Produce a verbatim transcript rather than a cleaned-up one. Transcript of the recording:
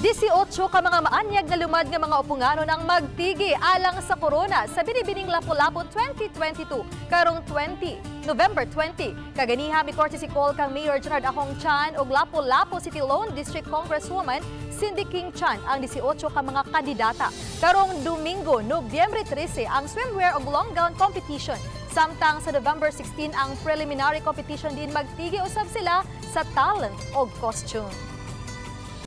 labing-anim ka mga maanyag na lumad ng mga Opungano ng magtigi alang sa corona sa Binibining Lapu-Lapu twenty twenty-two, karong November twentieth. Kaganiha, mikortisikol kang Mayor Gerard Ahong Chan o Lapu-Lapu City Lone District Congresswoman Cindy King Chan ang labing-anim ka mga kandidata. Karong Domingo, Nobyembre trese, ang swimwear o long gown competition. Samtang sa November sixteen ang preliminary competition din magtigi usab sila sa talent o costume.